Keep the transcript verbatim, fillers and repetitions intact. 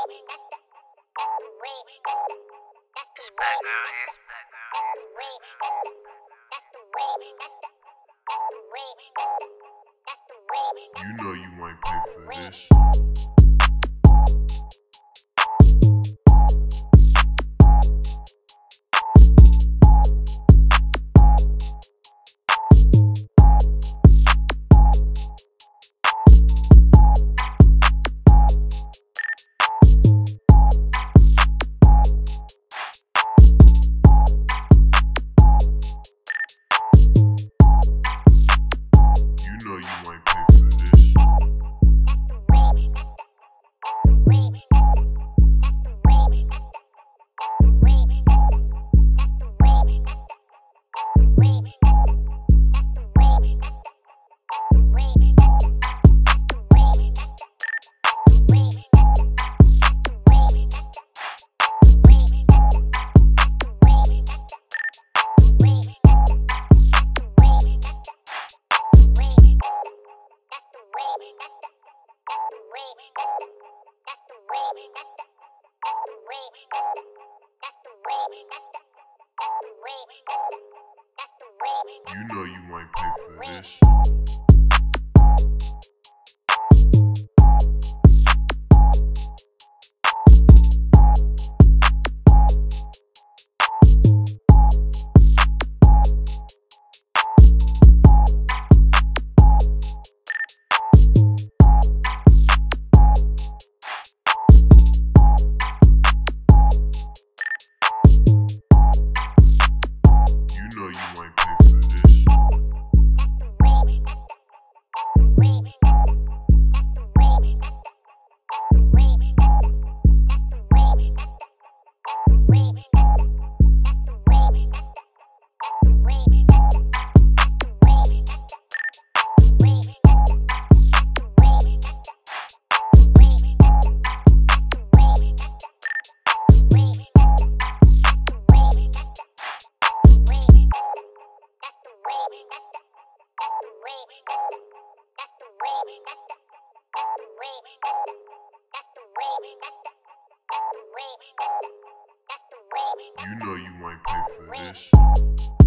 You know you ain't paid for this. You know you ain't paid for this. You know you ain't paid for this.